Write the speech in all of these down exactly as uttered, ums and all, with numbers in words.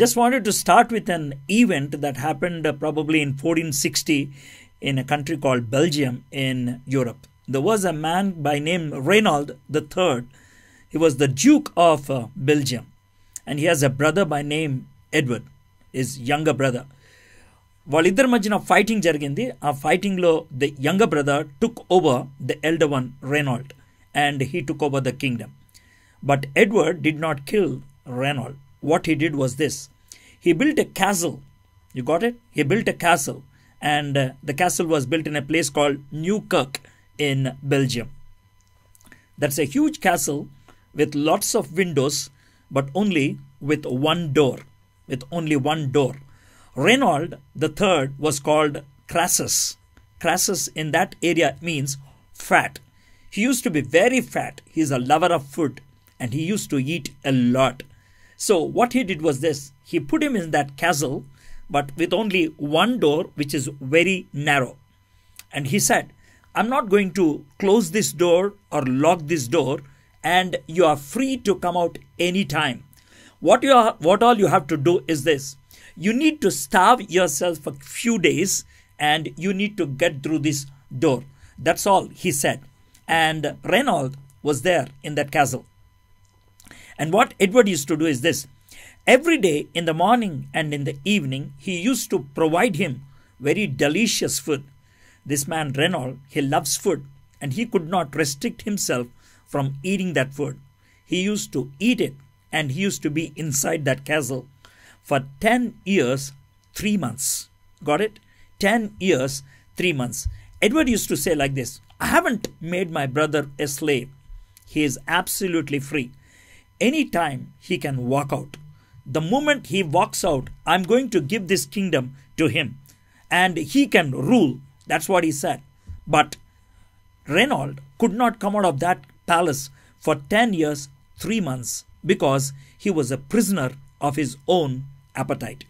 just wanted to start with an event that happened uh, probably in fourteen sixty in a country called Belgium in Europe. There was a man by name Reynald the third. He was the Duke of uh, Belgium, and he has a brother by name Edward, his younger brother. Walidhar Majina fighting jarigindi. A fighting lo the younger brother took over the elder one Reynald, and he took over the kingdom. But Edward did not kill Reynald. What he did was this. He built a castle. You got it? He built a castle, and uh, the castle was built in a place called Neukirk in Belgium. That's a huge castle with lots of windows, but only with one door. With only one door. Reynald the third was called Crassus. Crassus in that area means fat. He used to be very fat. He is a lover of food, and he used to eat a lot. So what he did was this. He put him in that castle, but with only one door, which is very narrow. And he said, I'm not going to close this door or lock this door, and you are free to come out anytime. What you are, what all you have to do is this. You need to starve yourself for a few days, and you need to get through this door. That's all he said. And Reynald was there in that castle. And what Edward used to do is this. Every day in the morning and in the evening, he used to provide him very delicious food. This man Reynald, he loves food, and he could not restrict himself from eating that food. He used to eat it, and he used to be inside that castle for ten years, three months. Got it? ten years, three months. Edward used to say like this, I haven't made my brother a slave. He is absolutely free. Anytime he can walk out. The moment he walks out, I'm going to give this kingdom to him, and he can rule. That's what he said. But Reynald could not come out of that palace for ten years, three months, because he was a prisoner of his own appetite.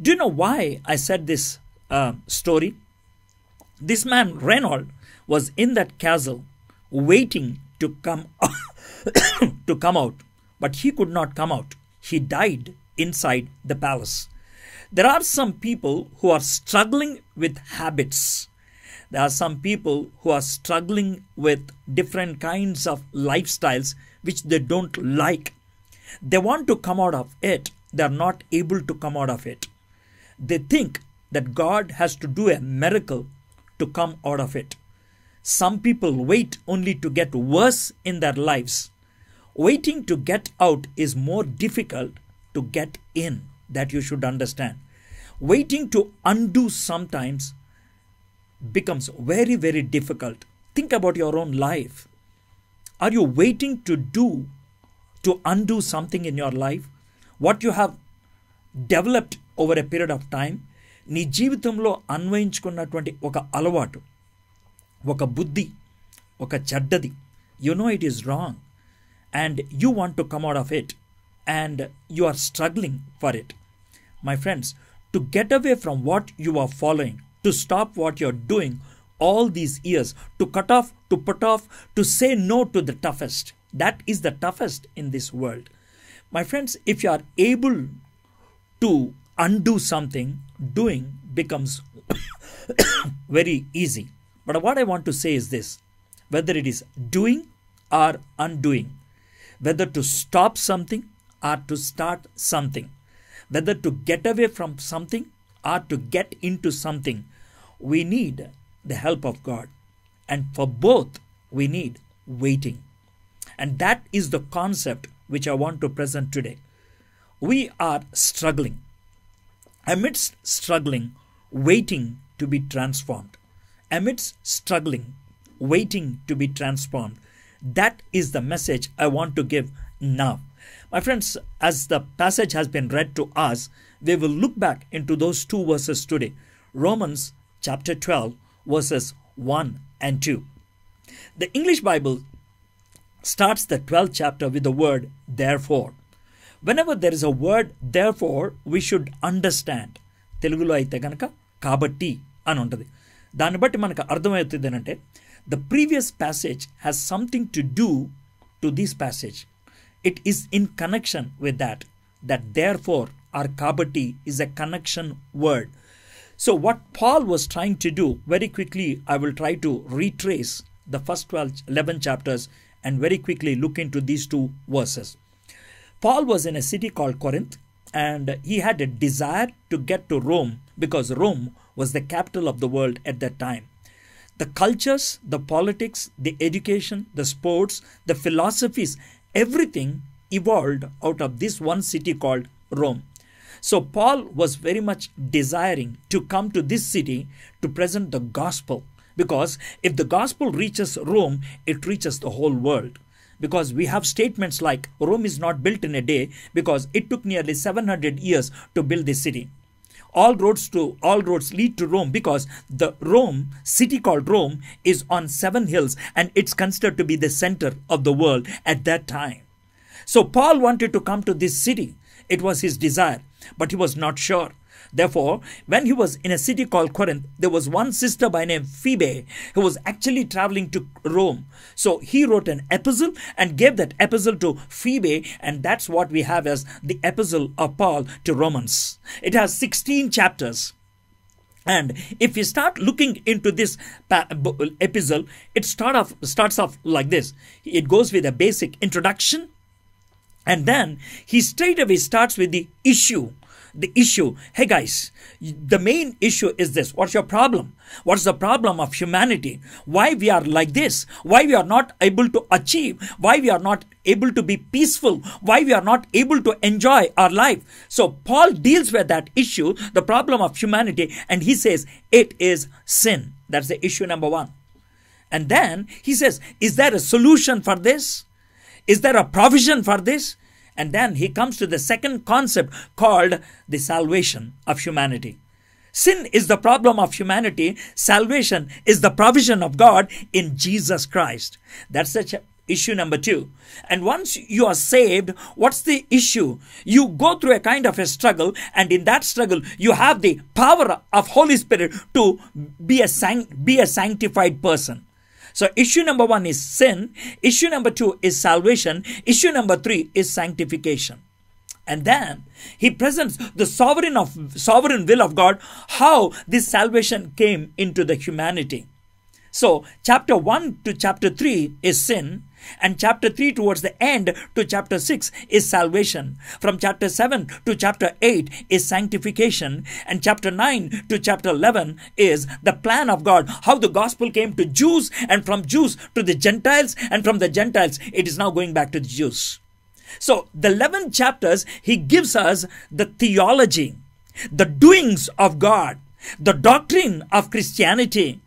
Do you know why I said this uh, story? This man Reynald was in that castle waiting to come to come out, but he could not come out. He died inside the palace. There are some people who are struggling with habits. There are some people who are struggling with different kinds of lifestyles which they don't like. They want to come out of it. They are not able to come out of it. They think that God has to do a miracle to come out of it. Some people wait only to get worse in their lives. Waiting to get out is more difficult to get in. That you should understand. Waiting to undo sometimes becomes very, very difficult. Think about your own life. Are you waiting to do to undo something in your life? What you have developed over a period of time, నీ జీవితంలో అన్వయించుకున్నటువంటి ఒక అలవాటు, ఒక బుద్ధి, ఒక చెడ్డది. You know it is wrong, and you want to come out of it, and you are struggling for it. My friends, to get away from what you are following, to stop what you are doing all these years, to cut off, to put off, to say no to the toughest. That is the toughest in this world. My friends, if you are able to undo something, doing becomes very easy. But what I want to say is this, whether it is doing or undoing, whether to stop something or to start something, whether to get away from something or to get into something, we need the help of God. And for both, we need waiting. And that is the concept which I want to present today. We are struggling. Amidst struggling, waiting to be transformed. Amidst struggling, waiting to be transformed. That is the message I want to give now. My friends, as the passage has been read to us, we will look back into those two verses today. Romans chapter twelve, verses one and two. The English Bible starts the twelfth chapter with the word therefore. Whenever there is a word therefore, we should understand. Telugulo aithe ganaka kabatti ani untadi. Danni batti manaku ardham avutundi ante the previous passage has something to do to this passage. It is in connection with that that therefore or kabatti is a connection word. So what Paul was trying to do, very quickly I will try to retrace the first twelve, eleven chapters and very quickly look into these two verses. Paul was in a city called Corinth, and he had a desire to get to Rome because Rome was the capital of the world at that time. The cultures, the politics, the education, the sports, the philosophies, everything evolved out of this one city called Rome. So Paul was very much desiring to come to this city to present the gospel, because if the gospel reaches Rome, it reaches the whole world. Because we have statements like Rome is not built in a day, because it took nearly seven hundred years to build this city. All roads to all roads lead to Rome, because the Rome, city called Rome, is on seven hills and it's considered to be the center of the world at that time. So Paul wanted to come to this city. It was his desire, but he was not sure. Therefore, when he was in a city called Corinth, there was one sister by name Phoebe who was actually traveling to Rome. So he wrote an epistle and gave that epistle to Phoebe, and that's what we have as the epistle of Paul to Romans. It has sixteen chapters. And if you start looking into this epistle, it start off, starts off like this. It goes with a basic introduction, and then he straight away starts with the issue. The issue, hey guys, the main issue is this. What's your problem? What's the problem of humanity? Why we are like this? Why we are not able to achieve? Why we are not able to be peaceful? Why we are not able to enjoy our life? So Paul deals with that issue, the problem of humanity, and he says it is sin. That's the issue number one. And then he says, is there a solution for this? Is there a provision for this? And then he comes to the second concept called the salvation of humanity. Sin is the problem of humanity. Salvation is the provision of God in Jesus Christ. That's such a issue number two. And once you are saved, what's the issue? You go through a kind of a struggle, and in that struggle, you have the power of Holy Spirit to be a, sanct- be a sanctified person. So issue number one is sin. Issue number two is salvation. Issue number three is sanctification. And then he presents the sovereign of sovereign will of God, how this salvation came into the humanity. So chapter one to chapter three is sin, and chapter three towards the end to chapter six is salvation. From chapter seven to chapter eight is sanctification, and chapter nine to chapter eleven is the plan of God, how the gospel came to Jews, and from Jews to the Gentiles, and from the Gentiles it is now going back to the Jews. So the eleven chapters, he gives us the theology, the doings of God, the doctrine of Christianity.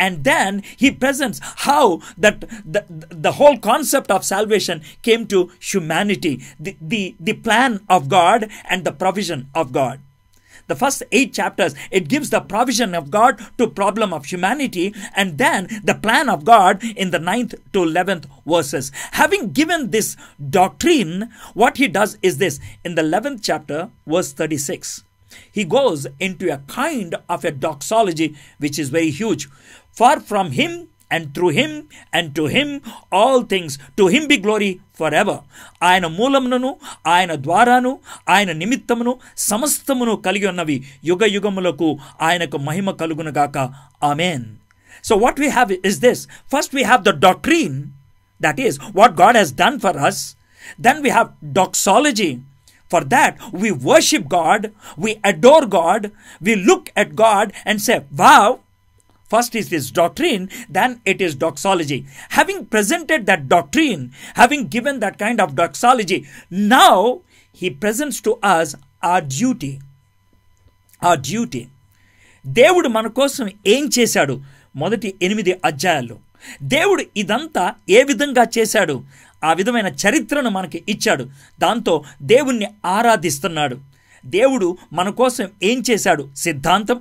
And then he presents how that the, the whole concept of salvation came to humanity, the, the, the plan of God and the provision of God. The first eight chapters, it gives the provision of God to problem of humanity, and then the plan of God in the ninth to eleventh verses. Having given this doctrine, what he does is this. In the eleventh chapter, verse thirty-six, he goes into a kind of a doxology which is very huge. For from him and through him and to him all things, to him be glory forever. Ayana moolamunu, ayana dwaranu, ayana nimittamunu, samastamunu kaligiyonnavi, yuga yugamulaku, ayanaku mahima kalugunagaka. Amen. So what we have is this. First we have the doctrine, that is what God has done for us. Then we have doxology. For that, we worship God, we adore God, we look at God and say, wow, first is this doctrine, then it is doxology. Having presented that doctrine, having given that kind of doxology, now he presents to us our duty. Our duty. Devudu manakosam em chesadu, modati enimidi adhyayalu. దేవుడు ఇదంతా ఏ విధంగా చేశాడు? ఆ విధమైన చరిత్రను మనకి ఇచ్చాడు. దాంతో దేవుణ్ణి ఆరాధిస్తున్నాడు. దేవుడు మన కోసం ఏం చేశాడు? సిద్ధాంతం.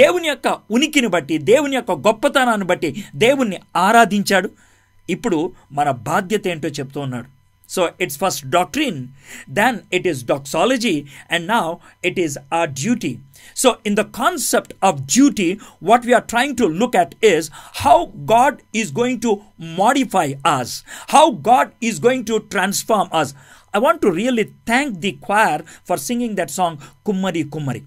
దేవుని యొక్క ఉనికిని బట్టి, దేవుని యొక్క గొప్పతనాన్ని బట్టి దేవుణ్ణి ఆరాధించాడు. ఇప్పుడు మన బాధ్యత ఏంటో చెప్తూ ఉన్నాడు. So it's first doctrine, then it is doxology, and now it is our duty. So in the concept of duty, what we are trying to look at is how God is going to modify us, how God is going to transform us. I want to really thank the choir for singing that song, Kummari Kummari.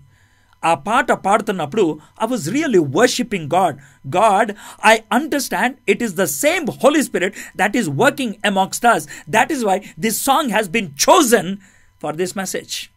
A part of Parthanapudu, I was really worshipping God. God, I understand it is the same Holy Spirit that is working amongst us. That is why this song has been chosen for this message.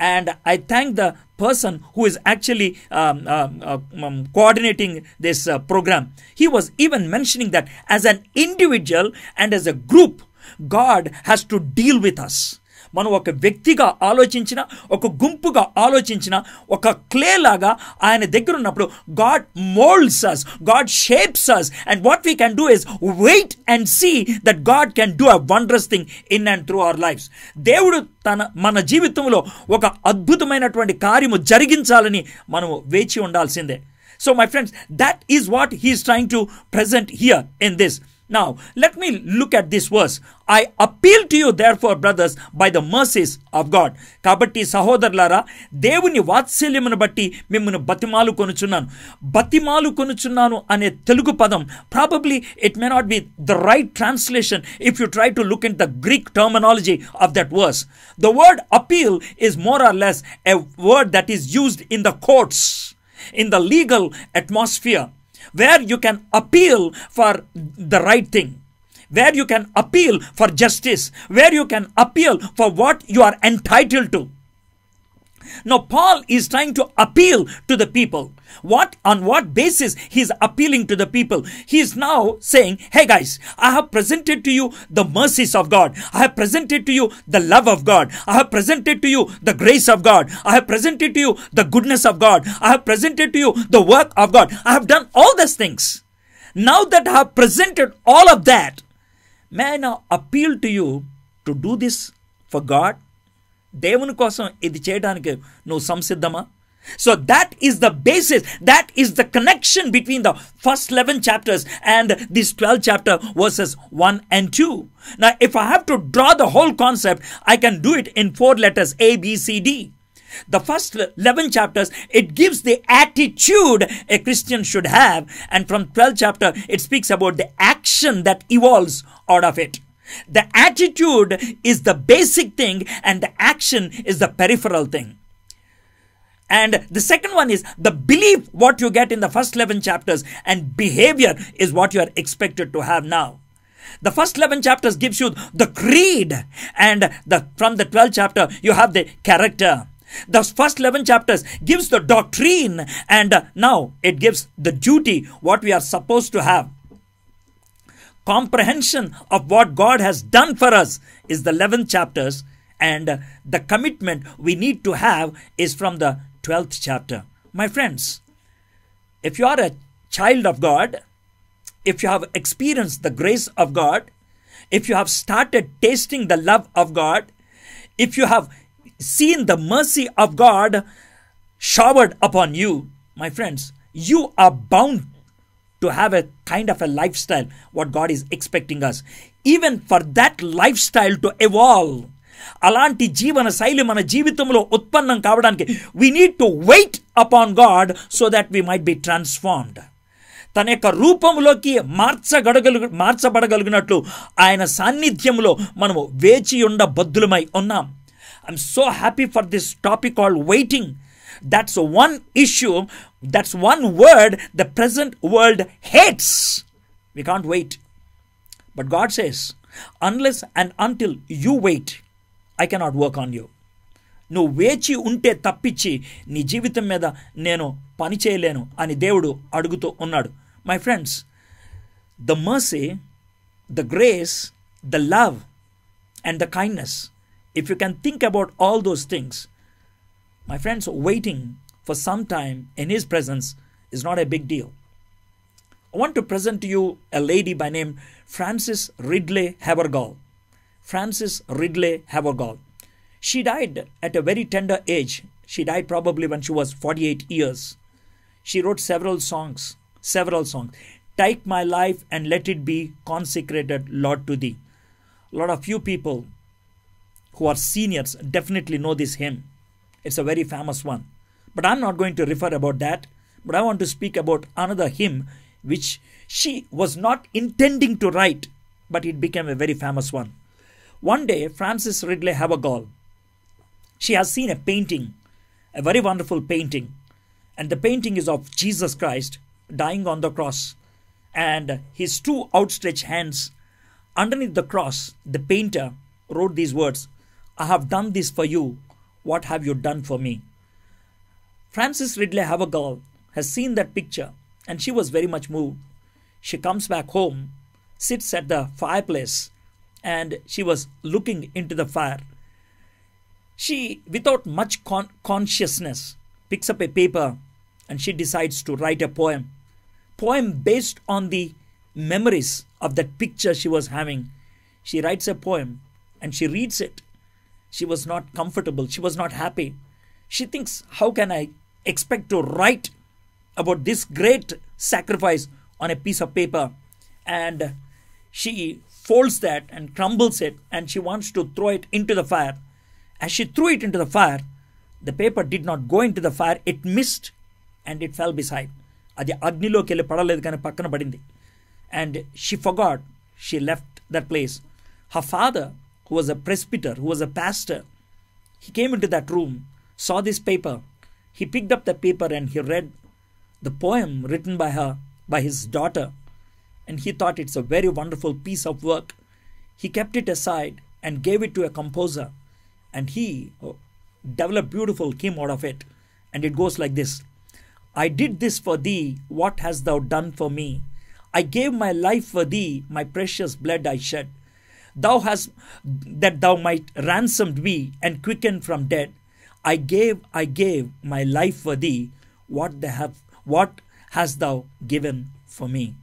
And I thank the person who is actually um, uh, um, coordinating this uh, program. He was even mentioning that as an individual and as a group, God has to deal with us. మనం ఒక వ్యక్తిగా ఆలోచించిన, ఒక గుంపుగా ఆలోచించిన, ఒక clay లాగా ఆయన దగ్గర ఉన్నప్పుడు God moulds us, God shapes us, and what we can do is wait and see that God can do a wondrous thing in and through our lifes. దేవుడు తన మన జీవితంలో ఒక అద్భుతమైనటువంటి కార్యము జరిగించాలని మనము వేచి ఉండాల్సిందే. So my friends, that is what he's trying to present here in this. Now, let me look at this verse. I appeal to you, therefore, brothers, by the mercies of God. Kabatti sahodarlara, devuni vatsalyamunu batti mimmunu batimalu konuchunnanu. Batimalu konuchunnanu ane Telugu padam. Probably it may not be the right translation if you try to look at the Greek terminology of that verse. The word appeal is more or less a word that is used in the courts, in the legal atmosphere, where you can appeal for the right thing, where you can appeal for justice, where you can appeal for what you are entitled to. Now, Paul is trying to appeal to the people. What, on what basis he is appealing to the people? He is now saying, hey guys, I have presented to you the mercies of God. I have presented to you the love of God. I have presented to you the grace of God. I have presented to you the goodness of God. I have presented to you the work of God. I have done all these things. Now that I have presented all of that, may I now appeal to you to do this for God? దేవుని కోసం ఇది చేయడానికి నువ్వు సంసిద్ధమా? So that is the basis, that is the connection between the first eleven chapters and this twelve chapter verses one and two. నా if I have to draw the whole concept, I can do it in four letters, A B C D. The first eleven chapters, it gives the attitude a Christian should have, and from twelfth chapter it speaks about the action that evolves out of it. The attitude is the basic thing and the action is the peripheral thing. And the second one is the belief what you get in the first eleven chapters, and behavior is what you are expected to have now. The first eleven chapters gives you the creed, and the, from the twelfth chapter you have the character. The first eleven chapters gives the doctrine, and now it gives the duty what we are supposed to have. Comprehension of what God has done for us is the eleventh chapters, and the commitment we need to have is from the twelfth chapter. My friends, if you are a child of God, if you have experienced the grace of God, if you have started tasting the love of God, if you have seen the mercy of God showered upon you, my friends, you are bound to have a kind of a lifestyle what God is expecting us. Even for that lifestyle to evolve, alanti jeevana shaili mana jeevithamlo utpannam kavadaniki we need to wait upon God so that we might be transformed. తన యొక్క రూపంలోకి మార్చగడగలు మార్చబడగలిగినట్లు ఆయన సాన్నిధ్యంలో మనము వేచి ఉండ బద్దులమై ఉన్నాం. I'm so happy for this topic called waiting. That's one issue, that's one word the present world hates. We can't wait. But God says, unless and until you wait, I cannot work on you. నువ్వు వేచి ఉంటే తప్పించి నీ జీవితం మీద నేను పని చేయలేను అని దేవుడు అడుగుతూ ఉన్నాడు. My friends, the mercy, the grace, the love and the kindness, if you can think about all those things, my friends, waiting for some time in his presence is not a big deal. I want to present to you a lady by name Frances Ridley Havergal. Frances Ridley Havergal. She died at a very tender age. She died probably when she was forty-eight years. She wrote several songs, several songs. Take my life and let it be consecrated, Lord, to thee. A lot of few people who are seniors definitely know this hymn. It's a very famous one. But I'm not going to refer about that. But I want to speak about another hymn which she was not intending to write, but it became a very famous one. One day, Frances Ridley Havergal, she has seen a painting, a very wonderful painting. And the painting is of Jesus Christ dying on the cross. And his two outstretched hands underneath the cross, the painter wrote these words, "I have done this for you. What have you done for me?" Frances Ridley Havergal has seen that picture and she was very much moved. She comes back home, sits at the fireplace, and she was looking into the fire. She, without much con consciousness, picks up a paper and she decides to write a poem. Poem based on the memories of that picture she was having. She writes a poem and she reads it. She was not comfortable. She was not happy. She thinks, how can I expect to write about this great sacrifice on a piece of paper? And she folds that and crumbles it and she wants to throw it into the fire. As she threw it into the fire, the paper did not go into the fire. It missed and it fell beside. And she forgot. She left that place. Her father, who was a presbyter, who was a pastor, he came into that room, saw this paper. He picked up the paper and he read the poem written by her, by his daughter. And he thought it's a very wonderful piece of work. He kept it aside and gave it to a composer. And he developed beautiful hymn out of it. And it goes like this. I did this for thee. What hast thou done for me? I gave my life for thee. My precious blood I shed. Thou hast, that thou might ransomed me and quickened from dead. I gave, I gave my life for thee. What they have, what hast thou given for me?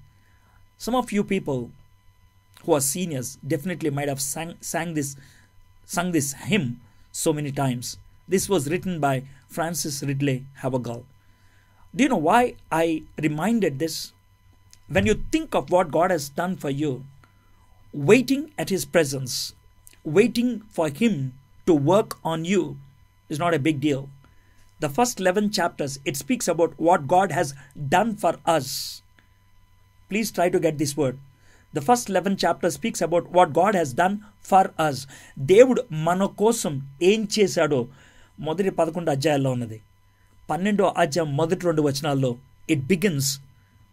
Some of you people who are seniors definitely might have sang, sang this, sung this hymn so many times. This was written by Frances Ridley Havergal. Do you know why I reminded this? When you think of what God has done for you, waiting at His presence, waiting for Him to work on you is not a big deal. The first eleven chapters, it speaks about what God has done for us. Please try to get this word. The first eleven chapters speaks about what God has done for us. Devudu manakosam em chesado modati eleven adhyayallo unnadi. twelve adhyayam modati rendu vachanallo it begins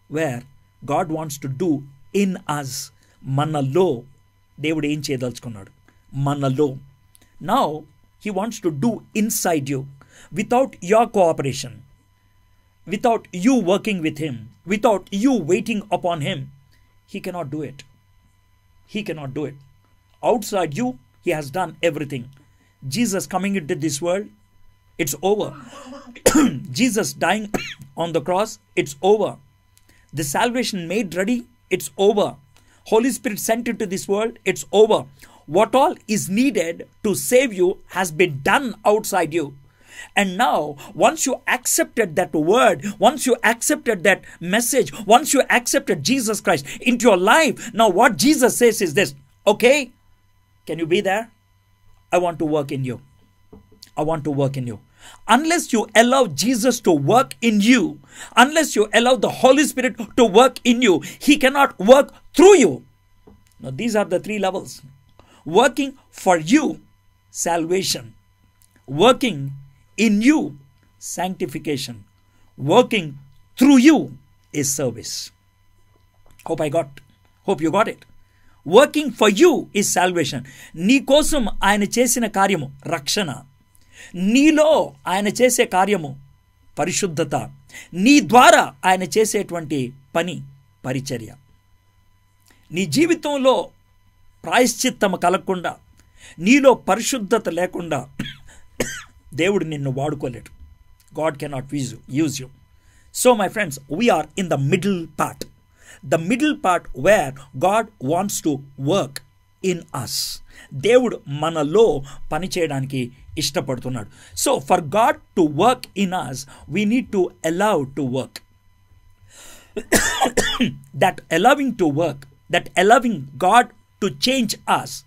where God wants to do in us. Manalo Devudu em cheyadalchukunnadu. Manalo. Now He wants to do inside you without your cooperation. Without you working with Him, without you waiting upon Him, He cannot do it. He cannot do it. Outside you, He has done everything. Jesus coming into this world, it's over. Jesus dying on the cross, it's over. The salvation made ready, it's over. Holy Spirit sent into this world, it's over. What all is needed to save you has been done outside you. And now, once you accepted that word, once you accepted that message, once you accepted Jesus Christ into your life, now what Jesus says is this, okay, can you be there? I want to work in you. I want to work in you. Unless you allow Jesus to work in you, unless you allow the Holy Spirit to work in you, He cannot work through you. Now, these are the three levels. Working for you, salvation. Working in you, sanctification. Working through you is service. Hope I got, hope you got it. Working for you is salvation. Ni kosam ayana chesina karyamu, rakshana. Nilo ayana chese karyamu, parishuddhata. Ni dwara ayana chesetuvanti pani, paricharya. Ni jeevitamlo prayaschittam kalakunda. Nilo parishuddhata lekunda. Devudu ninnu vaadukoledu. God cannot use you. So my friends, we are in the middle part. The middle part where God wants to work in us. Devudu manalo pani cheyadaniki ishtapadutunnadu. So for God to work in us, we need to allow to work. That allowing to work, that allowing God to change us,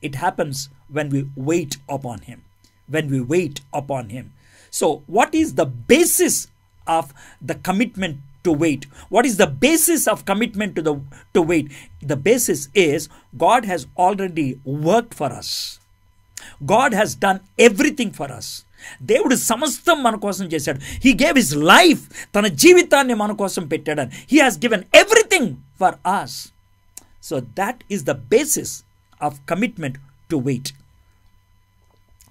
it happens when we wait upon Him. When we wait upon Him. So what is the basis of the commitment to wait. What is the basis of commitment to the to wait? The basis is God has already worked for us. God has done everything for us. దేవుడు సమస్తం మన కోసం చేశాడు. He gave his life, తన జీవితాన్ని మన కోసం పెట్టాడని. He has given everything for us. So that is the basis of commitment to wait.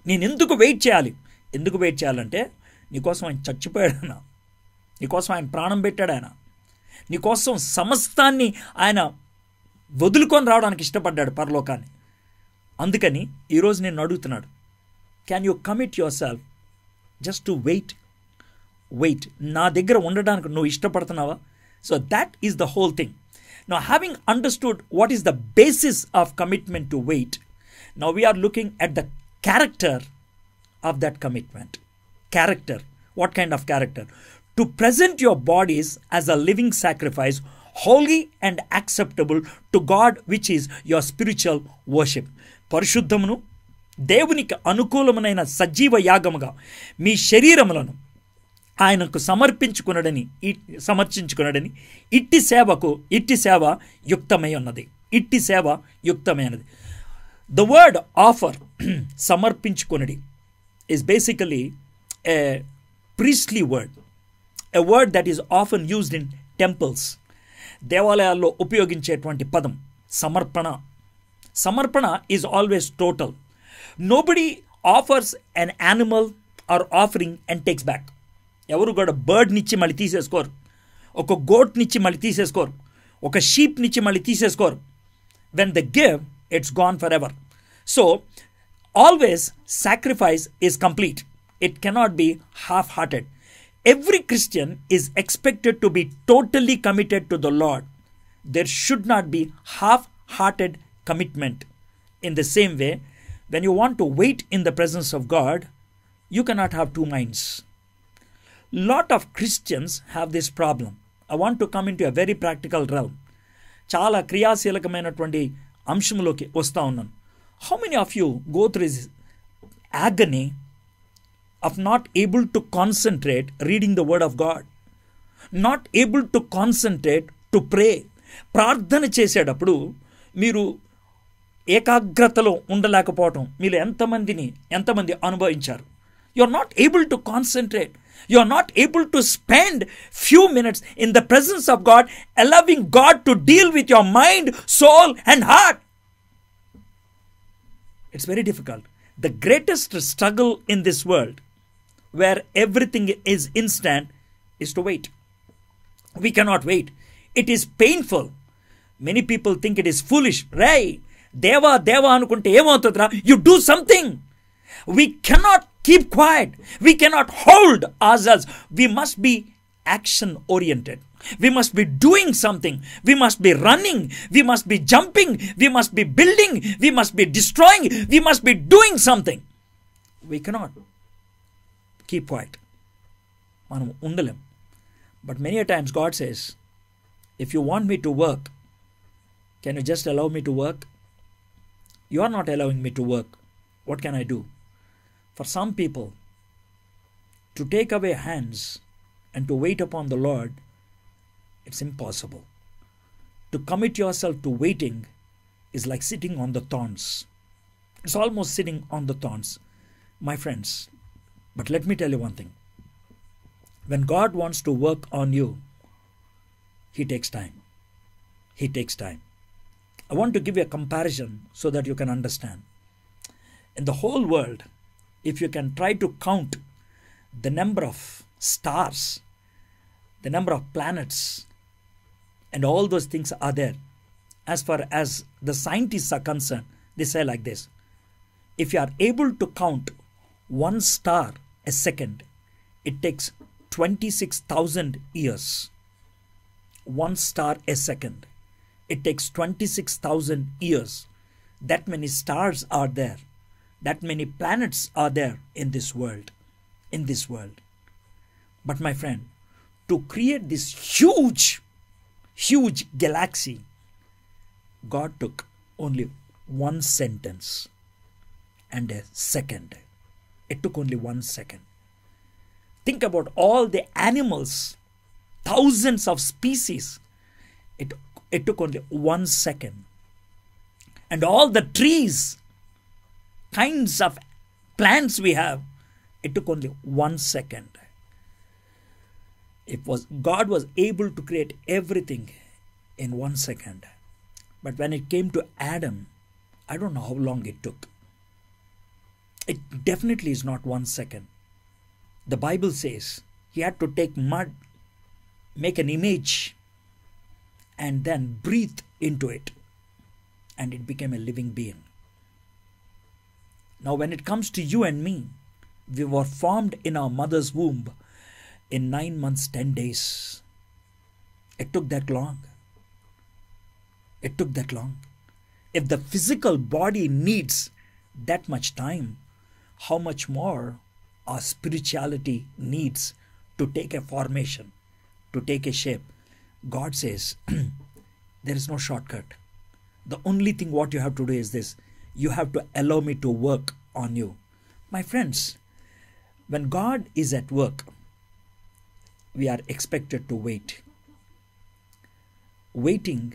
నేను ఎందుకు వెయిట్ చేయాలి? ఎందుకు వెయిట్ చేయాలంటే నీకోసం ఆయన చచ్చిపోయాడు ఆయన, నీకోసం ఆయన ప్రాణం పెట్టాడు ఆయన, నీకోసం సమస్తాన్ని ఆయన వదులుకొని రావడానికి ఇష్టపడ్డాడు పరలోకాన్ని. అందుకని ఈరోజు నేను అడుగుతున్నాడు, can you commit yourself just to wait? Wait నా దగ్గర ఉండడానికి నువ్వు ఇష్టపడుతున్నావా? So that is the whole thing. Now having understood what is the basis of commitment to wait, now we're looking at the character of that commitment. Character. What kind of character? To present your bodies as a living sacrifice, holy and acceptable to God, which is your spiritual worship. పరిశుద్ధమును దేవునికి అనుకూలమైన సజీవ యాగముగా మీ శరీరములను ఆయనకు సమర్పించుకునడని సమర్పించుకునడని ఇట్టి సేవకు ఇట్టి సేవ యుక్తమై ఉన్నది. ఇట్టి సేవ యుక్తమైనది. The word offer, samarpinchukonadi, is basically a priestly word, a word that is often used in temples. Devalayallo upayoginchetuvanti padam, samarpana. Samarpana is always total. Nobody offers an animal or offering and takes back. Evaru kuda bird nichi malli teeseskoru, oka goat nichi malli teeseskoru, oka sheep nichi malli teeseskoru. When they give, it's gone forever. So always sacrifice is complete. It cannot be half-hearted. Every Christian is expected to be totally committed to the Lord. There should not be half-hearted commitment. In the same way, when you want to wait in the presence of God, you cannot have two minds. Lot of Christians have this problem. I want to come into a very practical realm. Chala kriyaseelakamainatuvanti అంశంలోకి వస్తూ ఉన్నాను. How many of you go through this agony of not able to concentrate reading the word of God, not able to concentrate to pray? ప్రార్థన చేసేటప్పుడు మీరు ఏకాగ్రతలో ఉండలేకపోవటం మీరు ఎంతమందిని ఎంతమంది అనుభవించారు? You are not able to concentrate, you are not able to spend few minutes in the presence of God, allowing God to deal with your mind, soul and heart. It's very difficult. The greatest struggle in this world, where everything is instant, is to wait. We cannot wait. It is painful. Many people think it is foolish. Ray, deva deva anukunte em avutadra, you do something. We cannot keep quiet. We cannot hold ourselves. We must be action oriented. We must be doing something. We must be running. We must be jumping. We must be building. We must be destroying. We must be doing something. We cannot keep quiet. Manam undalam. But many a times God says, if you want me to work, can you just allow me to work? You are not allowing me to work. What can I do? For some people, to take away hands and to wait upon the Lord, it's impossible. To commit yourself to waiting is like sitting on the thorns. It's almost sitting on the thorns, my friends. But let me tell you one thing. When God wants to work on you, He takes time. He takes time. I want to give you a comparison so that you can understand. In the whole world, if you can try to count the number of stars, the number of planets, and all those things are there. As far as the scientists are concerned, they say like this: if you are able to count one star a second, it takes twenty-six thousand years. One star a second. It takes twenty-six thousand years. That many stars are there. That many planets are there in this world, in this world. But my friend, to create this huge, huge galaxy, God took only one sentence and a second. It took only one second. Think about all the animals thousands of species. It, it took only one second. And all the trees, kinds of plants we have, it took only one second. It was, God was able to create everything in one second. But when it came to Adam, I don't know how long it took. It definitely is not one second. The Bible says he had to take mud, make an image, and then breathe into it. And it became a living being. Now when it comes to you and me, we were formed in our mother's womb in nine months, ten days. It took that long. It took that long. If the physical body needs that much time, how much more our spirituality needs to take a formation, to take a shape. God says, there is no shortcut. The only thing what you have to do is this. You have to allow me to work on you. My friends, when God is at work, we are expected to wait. Waiting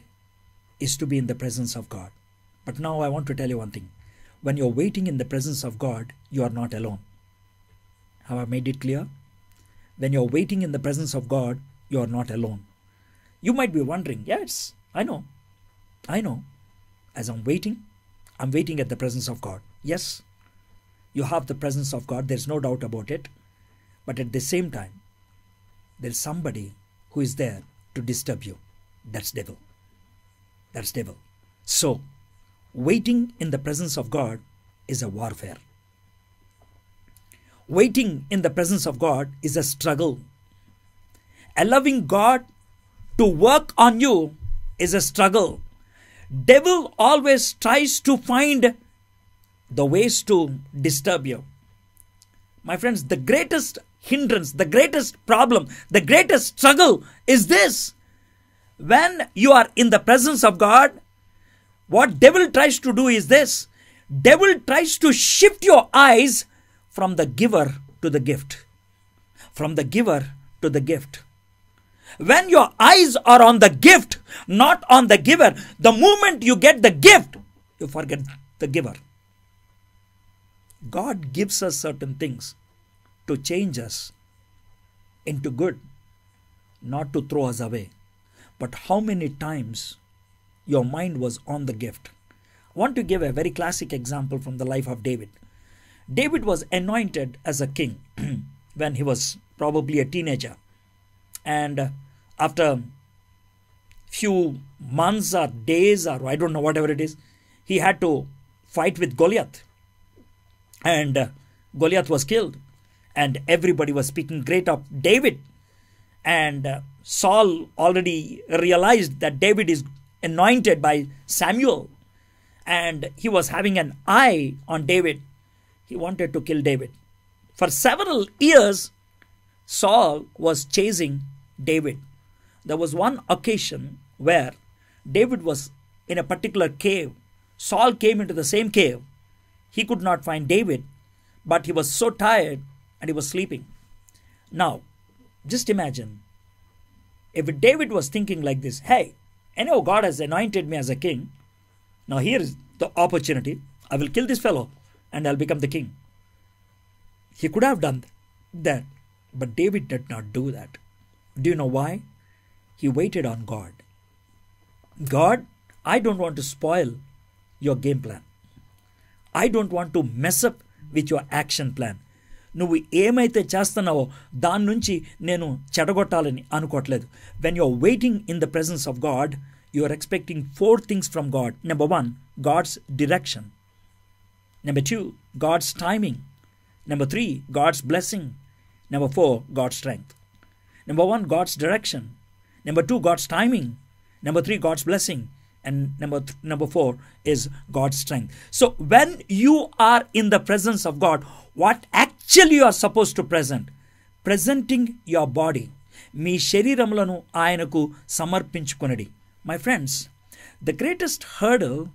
is to be in the presence of God. But now I want to tell you one thing. When you're waiting in the presence of God, you are not alone. Have I made it clear? When you're waiting in the presence of God, you are not alone. You might be wondering, yes, I know. I know. As I'm waiting, I'm waiting at the presence of God. Yes, you have the presence of God. There's no doubt about it. But at the same time, there's somebody who is there to disturb you. That's devil. That's devil. So, waiting in the presence of God is a warfare. Waiting in the presence of God is a struggle. Allowing God to work on you is a struggle. Devil always tries to find the ways to disturb you. My friends, the greatest hindrance, the greatest problem, the greatest struggle is this. When you are in the presence of God, what devil tries to do is this. Devil tries to shift your eyes from the giver to the gift. From the giver to the gift. When your eyes are on the gift, not on the giver, the moment you get the gift, you forget the giver. God gives us certain things to change us into good, not to throw us away. But how many times your mind was on the gift? I want to give a very classic example from the life of David. David was anointed as a king when he was probably a teenager. And after few months or days or I don't know, whatever it is, he had to fight with Goliath. And Goliath was killed. And everybody was speaking great of David. And Saul already realized that David is anointed by Samuel. And he was having an eye on David. He wanted to kill David. For several years, Saul was chasing David. There was one occasion where David was in a particular cave. Saul came into the same cave. He could not find David, but he was so tired and he was sleeping. Now, just imagine, if David was thinking like this, hey, anyhow, God has anointed me as a king. Now here is the opportunity. I will kill this fellow and I'll become the king. He could have done that, but David did not do that. Do you know why? He waited on God. God, I don't want to spoil your game plan. I don't want to mess up with your action plan. When you're waiting in the presence of God, you're expecting four things from God. Number one, God's direction. Number two, God's timing. Number three, God's blessing. Number four, God's strength. Number one, God's direction. Number two, God's timing. Number three, God's blessing. And number th- number four is God's strength. So when you are in the presence of God, what actually you are supposed to present? Presenting your body. Mi sheriramulanu ayanaku samarpinchukonadi. My friends, the greatest hurdle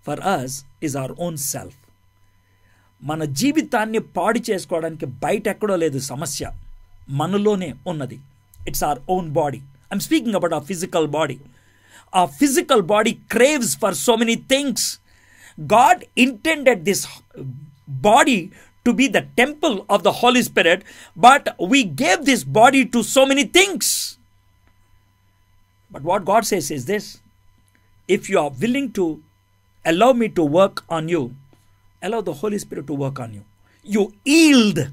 for us is our own self. Mana jeevithanni paadu chesukovadaniki bayata ekkodo ledu samasya. Manalone unnadi. It's our own body. I'm speaking about our physical body. Our physical body craves for so many things. God intended this body to be the temple of the Holy Spirit, but we gave this body to so many things. But what God says is this: if you are willing to allow me to work on you, allow the Holy Spirit to work on you. You yield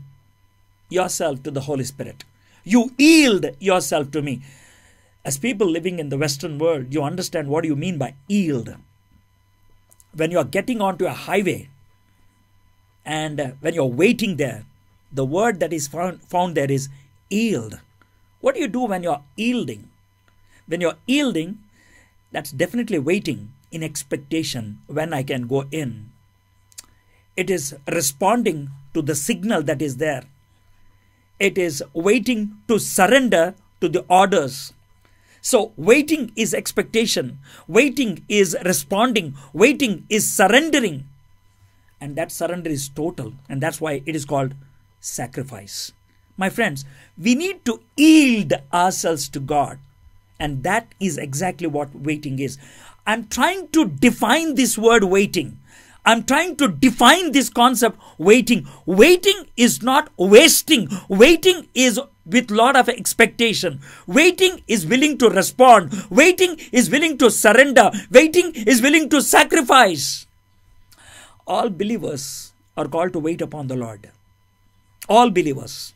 yourself to the Holy Spirit. You yield yourself to me. As people living in the Western world, you understand what you mean by yield. When you are getting onto a highway and when you're waiting there, the word that is found, found there is yield. What do you do when you're yielding? When you're yielding, that's definitely waiting in expectation when I can go in. It is responding to the signal that is there. It is waiting to surrender to the orders. So waiting is expectation. Waiting is responding. Waiting is surrendering. And that surrender is total. And that's why it is called sacrifice. My friends, we need to yield ourselves to God. And that is exactly what waiting is. I'm trying to define this word waiting. I'm trying to define this concept, waiting. Waiting is not wasting. Waiting is with lot of expectation. Waiting is willing to respond. Waiting is willing to surrender. Waiting is willing to sacrifice. All believers are called to wait upon the Lord. All believers.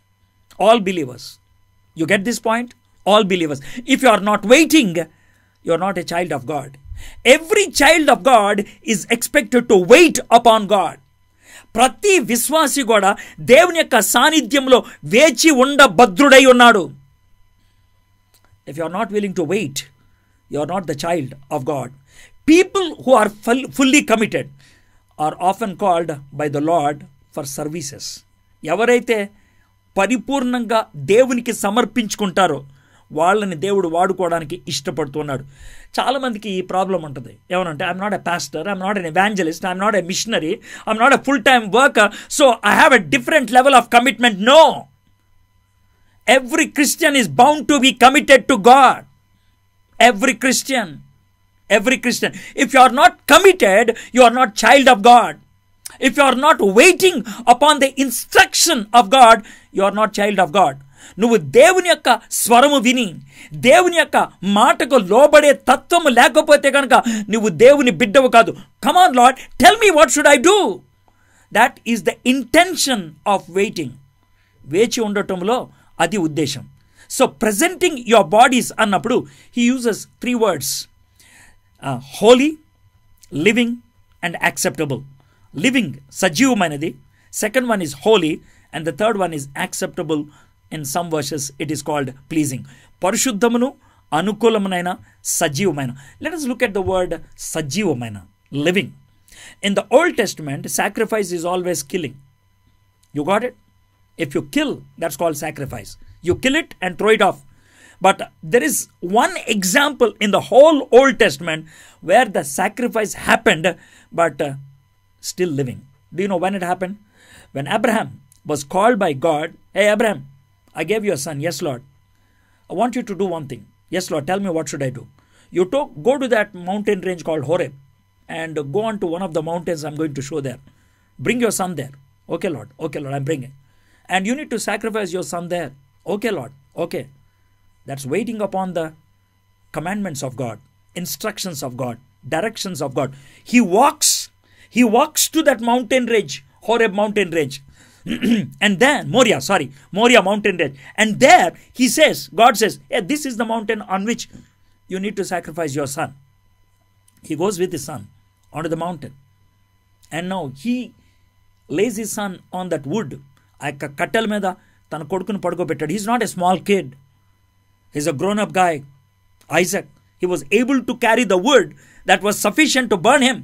All believers. You get this point? All believers. If you are not waiting, you are not a child of God. Every child of God is expected to wait upon God. Prati Viswasi Goda Devnyaka Sanidhyamlo Vechi Unda Badrudai Unnadu. If you are not willing to wait, you are not the child of God. People who are fully committed are often called by the Lord for services. Yavaraithe Paripurnanga Devuniki Samarpinchukuntaro. వాళ్ళని దేవుడు వాడుకోవడానికి ఇష్టపడుతున్నాడు. చాలామందికి ఈ problem ఉంటుంది. ఏమనంటే I'm not a pastor, I'm not an evangelist, I'm not a missionary, I'm not a full time worker, so I have a different level of commitment. No, every Christian is bound to be committed to God. Every Christian, every Christian. If you are not committed, you are not child of God. If you are not waiting upon the instruction of God, you are not child of God. నువ్వు దేవుని యొక్క స్వరము విని దేవుని యొక్క మాటకు లోబడే తత్వము లేకపోతే కనుక నువ్వు దేవుని బిడ్డవు కాదు. Come on Lord, tell me what should I do. That is the intention of waiting. వేచి ఉండటంలో అది ఉద్దేశం. సో ప్రెజెంటింగ్ యువర్ బాడీస్ అన్నప్పుడు he uses three words: holy, living and acceptable. Living సజీవమైనది, second one is holy, and the third one is acceptable. In some verses, it is called pleasing. Parishuddhamanu, anukulamaina, sajivamaina. Let us look at the word sajivamaina, living. In the Old Testament, sacrifice is always killing. You got it? If you kill, that's called sacrifice. You kill it and throw it off. But there is one example in the whole Old Testament where the sacrifice happened, but uh, still living. Do you know when it happened? When Abraham was called by God, "Hey Abraham, I gave you a son." "Yes, Lord." "I want you to do one thing." "Yes, Lord." "Tell me, what should I do?" "You talk, go to that mountain range called Horeb and go on to one of the mountains I'm going to show there. Bring your son there." "Okay, Lord." "Okay, Lord, I'm bringing." "And you need to sacrifice your son there." "Okay, Lord." "Okay." That's waiting upon the commandments of God, instructions of God, directions of God. He walks, he walks to that mountain range, Horeb mountain range. and then Moria, sorry, Moria mountain range. And there he says, God says, "Hey, this is the mountain on which you need to sacrifice your son." He goes with his son onto the mountain. And now he lays his son on that wood. He's not a small kid. He's a grown-up guy, Isaac. He was able to carry the wood that was sufficient to burn him.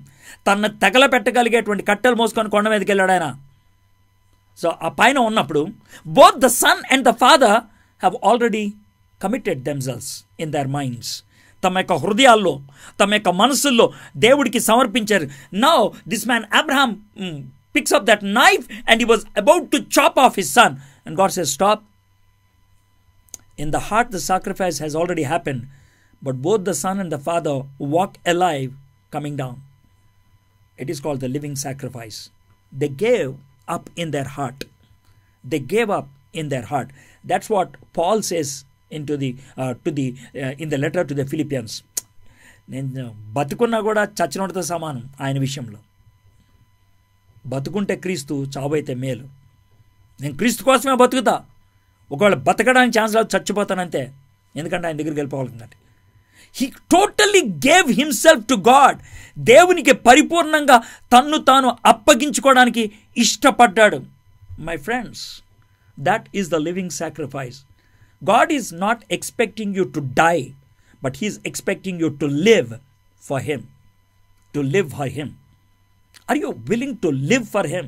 So, apaina unnappudu, both the son and the father have already committed themselves in their minds. Tamayaka hrudayallo, tamayaka manasullo devudiki samarpincharu. Now, this man Abraham mm, picks up that knife and he was about to chop off his son. And God says, "Stop. In the heart, the sacrifice has already happened, but both the Son and the Father walk alive coming down. It is called the living sacrifice. They gave up in their heart. They gave up in their heart. That's what Paul says into the uh, to the uh, in the letter to the Philippians. Batukunna kuda chachinodto samanam ayana vishayamlo. బతుకుంటే క్రీస్తు, చావైతే మేలు. నేను క్రీస్తు కోసమే బతుకుతా. ఒకవేళ బతకడానికి chance లేదు, చచ్చిపోతానంతే. ఎందుకంటే ఆయన దగ్గరికి వెళ్ళిపోవాలంటే he totally gave himself to God. దేవునికి పరిపూర్ణంగా తన్ను తాను అప్పగించుకోవడానికి ఇష్టపడ్డాడు. My friends, that is the living sacrifice. God is not expecting you to die, but he's expecting you to live for him. To live for him. Are you willing to live for Him?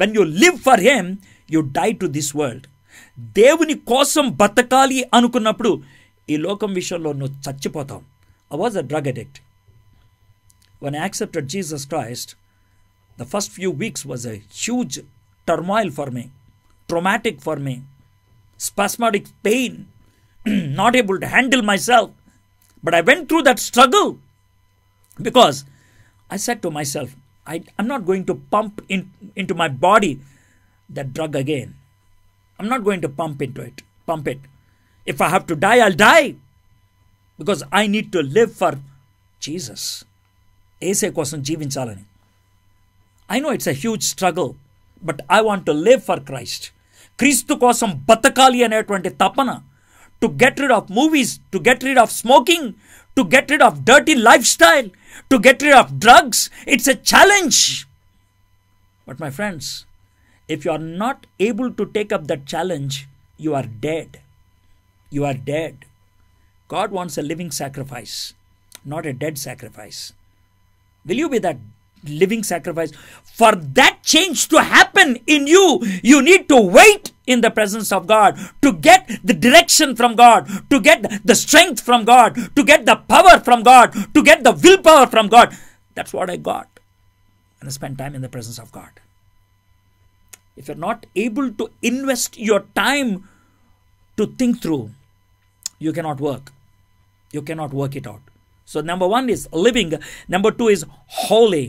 When you live for Him, you die to this world. Devuni kosam batakali anukunnappudu ee lokam vishayamlo nu chachipotam. I was a drug addict. When I accepted Jesus Christ, the first few weeks was a huge turmoil for me, traumatic for me, spasmodic pain, not able to handle myself. But I went through that struggle because I said to myself, I, I'm not going to pump in, into my body that drug again. I'm not going to pump into it, pump it. If I have to die, I'll die. Because I need to live for Jesus. Ese kosam jeevinchalani. I know it's a huge struggle, but I want to live for Christ. Kristu kosam batakali anetuvanti tapana. To get rid of movies, to get rid of smoking, to get rid of dirty lifestyle, to get rid of drugs. It's a challenge. But my friends, if you are not able to take up that challenge, you are dead. You are dead. God wants a living sacrifice, not a dead sacrifice. Will you be that living sacrifice? For that change to happen in you, you need to wait in the presence of God, to get the direction from God, to get the strength from God, to get the power from God, to get the willpower from God. That's what I got when I spent time in the presence of God. If you're not able to invest your time to think through, you cannot work. You cannot work it out. So number one is living. Number two is holy.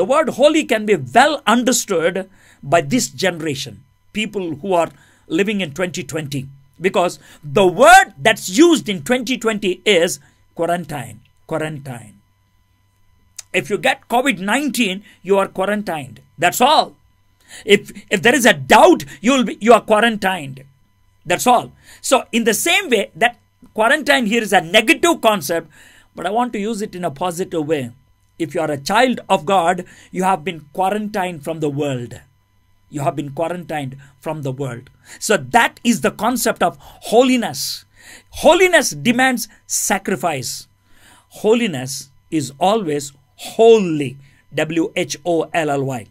The word holy can be well understood by this generation. People who are living in twenty twenty, because the word that's used in twenty twenty is quarantine. Quarantine. If you get COVID nineteen, you are quarantined. That's all. If if there is a doubt, you'll be, you are quarantined. That's all. So in the same way, that quarantine here is a negative concept, but I want to use it in a positive way. If you are a child of God, you have been quarantined from the world. You have been quarantined from the world. So that is the concept of holiness. Holiness demands sacrifice. Holiness is always holy. W H O L L Y.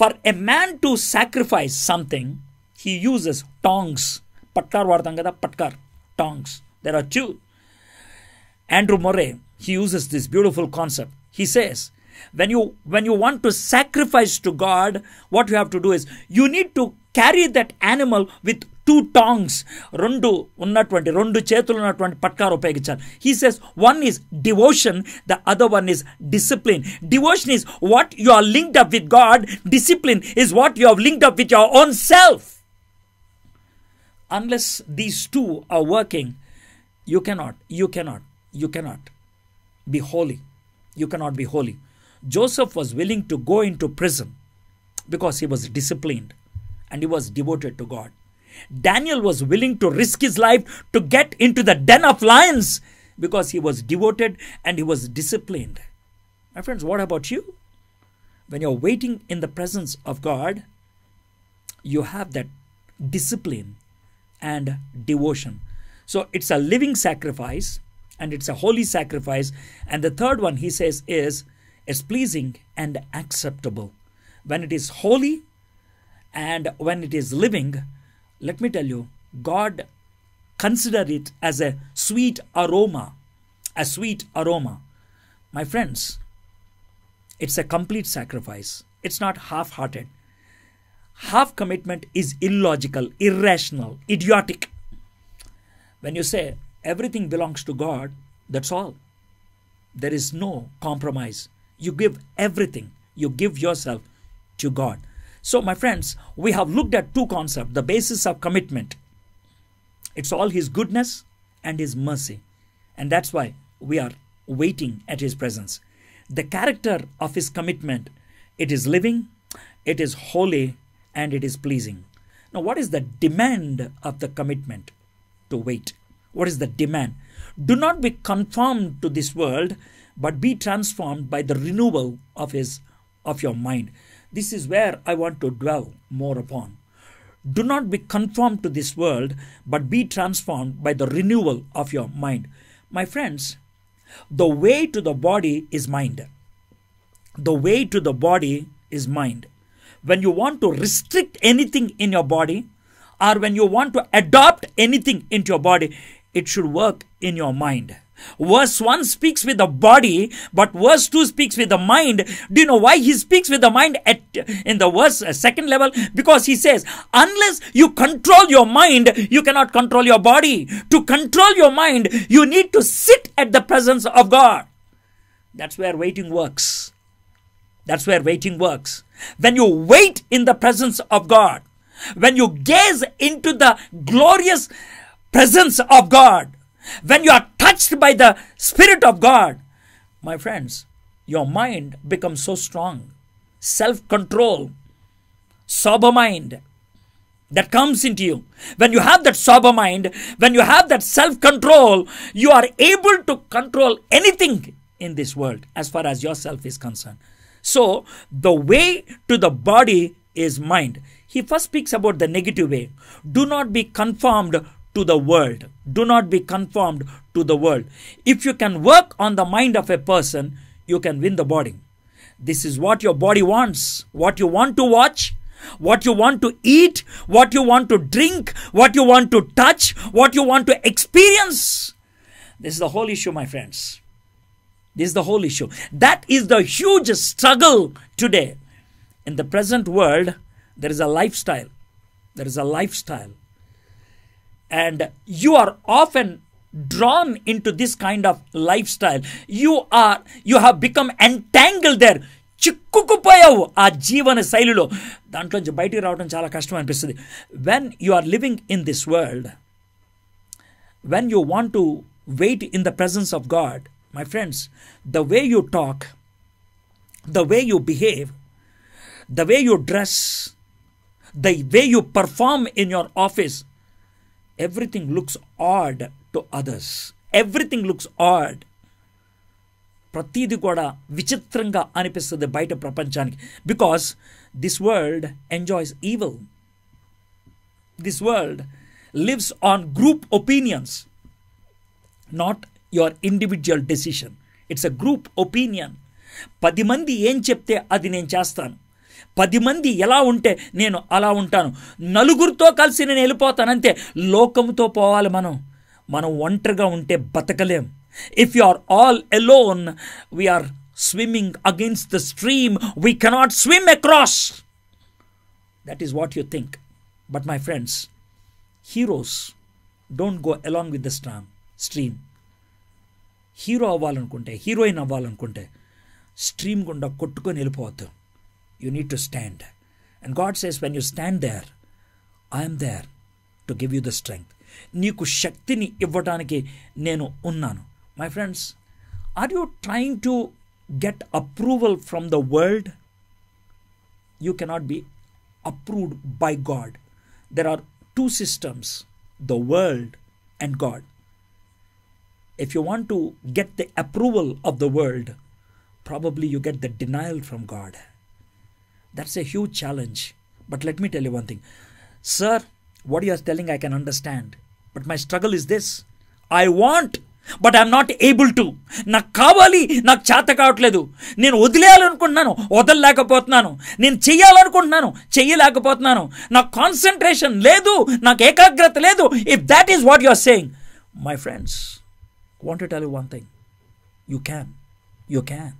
For a man to sacrifice something, he uses tongs. Patkar vartangada, patkar. Tongs. There are two. Andrew Murray, he uses this beautiful concept. He says, When you when you want to sacrifice to God, what you have to do is you need to carry that animal with two tongs. Rendu unnatvanti, rendu chetulu unnatvanti patkaru upayoginchali. He says one is devotion, the other one is discipline. Devotion is what you are linked up with God. Discipline is what you have linked up with your own self. Unless these two are working, you cannot, you cannot, you cannot be holy. You cannot be holy. Joseph was willing to go into prison because he was disciplined and he was devoted to God. Daniel was willing to risk his life to get into the den of lions because he was devoted and he was disciplined. My friends, what about you? When you're waiting in the presence of God, you have that discipline and devotion. So it's a living sacrifice and it's a holy sacrifice. And the third one, he says, is is pleasing and acceptable. When it is holy and when it is living, let me tell you, God consider it as a sweet aroma, a sweet aroma. My friends, it's a complete sacrifice. It's not half-hearted. Half commitment is illogical, irrational, idiotic. When you say everything belongs to God, that's all. There is no compromise. You give everything. You give yourself to God. So, my friends, we have looked at two concepts, the basis of commitment. It's all His goodness and His mercy. And that's why we are waiting at His presence. The character of His commitment, it is living, it is holy, and it is pleasing. Now, what is the demand of the commitment? To wait. What is the demand? Do not be conformed to this world, but be transformed by the renewal of his of your mind. This is where I want to dwell more upon. Do not be conformed to this world, but be transformed by the renewal of your mind. My friends, the way to the body is mind. The way to the body is mind. When you want to restrict anything in your body, or when you want to adopt anything into your body, it should work in your mind. Verse one speaks with the body, but verse two speaks with the mind. Do you know why he speaks with the mind at in the verse uh, second level? Because he says, unless you control your mind, you cannot control your body. To control your mind, you need to sit at the presence of God. That's where waiting works. That's where waiting works. When you wait in the presence of God, when you gaze into the glorious presence of God, when you are touched by the Spirit of God, my friends, your mind becomes so strong. Self-control, sober mind that comes into you. When you have that sober mind, when you have that self-control, you are able to control anything in this world as far as yourself is concerned. So, the way to the body is mind. He first speaks about the negative way. Do not be conformed to the world. Do not be conformed to the world. If you can work on the mind of a person, you can win the body. This is what your body wants. What you want to watch, what you want to eat, what you want to drink, what you want to touch, what you want to experience. This is the whole issue, my friends. This is the whole issue. That is the huge struggle today. In the present world, there is a lifestyle. There is a lifestyle. And you are often drawn into this kind of lifestyle. You are, you have become entangled there. Chikkukupayavu aa jeevana shaililo. Dantlo nunchi bayatiki raavatam chaala kashtam anipistadi. When you are living in this world, when you want to wait in the presence of God, my friends, the way you talk, the way you behave, the way you dress, the way you perform in your office, everything looks odd to others. Everything looks odd. Pratidi kuda vichitranga anipistadi baita prapanchaniki. Because this world enjoys evil. This world lives on group opinions, not your individual decision. It's a group opinion. Padi mandi em chepte adi nen chestanu. పది మంది ఎలా ఉంటే నేను అలా ఉంటాను. నలుగురితో కలిసి నేను వెళ్ళిపోతానంతే. లోకంతో పోవాలి మనం. మనం ఒంటరిగా ఉంటే బతకలేం. If you are all alone, we are swimming against the stream. We cannot swim across. That is what you think. But my friends, heroes don't go along with the storm stream. Hero అవ్వాలనుకుంటే, heroine అవ్వాలనుకుంటే stream గుండా కొట్టుకొని వెళ్ళిపోవద్దు. You need to stand. And God says, when you stand there, I am there to give you the strength. Neeku shaktini ivvataniki nenu unnanu. My friends, are you trying to get approval from the world? You cannot be approved by God. There are two systems, the world and God. If you want to get the approval of the world, probably you get the denial from God. That's a huge challenge. But let me tell you one thing. Sir, what you are telling I can understand. But my struggle is this. I want, but I'm not able to. Nak kavali, nak chata kavatledu. Nen odileyalanukuntnanu, odallakapotnanu. Nen cheyalanukuntnanu, cheyalakapotnanu. Nak concentration ledu, nak ekagrata ledu. If that is what you are saying, my friends, I want to tell you one thing. You can. You can.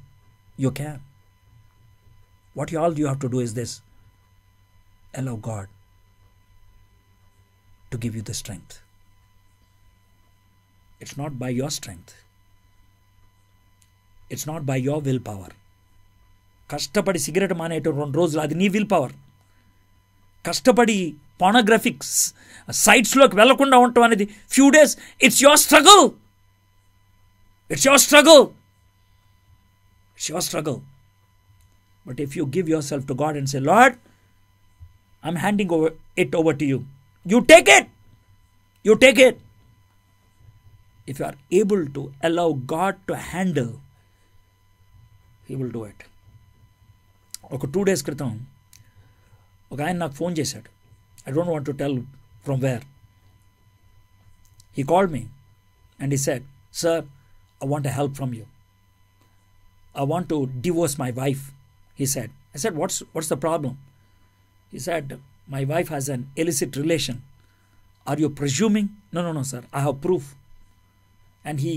You can. What you all you have to do is this. Allow God to give you the strength. It's not by your strength. It's not by your willpower. కష్టపడి cigarette మానేయటం రెండు రోజులు అది నీ will power. కష్టపడి పార్నోగ్రఫిక్స్ సైట్స్లోకి వెళ్లకుండా ఉండటం అనేది few days it's your struggle. It's your struggle. It's your struggle. But if you give yourself to God and say, Lord, I'm handing over it over to you. You take it. You take it. If you are able to allow God to handle, He will do it. Okay, two days kritam, ఒక ఆయన నాకు phone చేశాడు. I don't want to tell from where. He called me and he said, Sir, I want help from you. I want to divorce my wife, he said. I said, what's what's the problem? He said, my wife has an illicit relation. Are you presuming? No, no, no, sir. I have proof. And he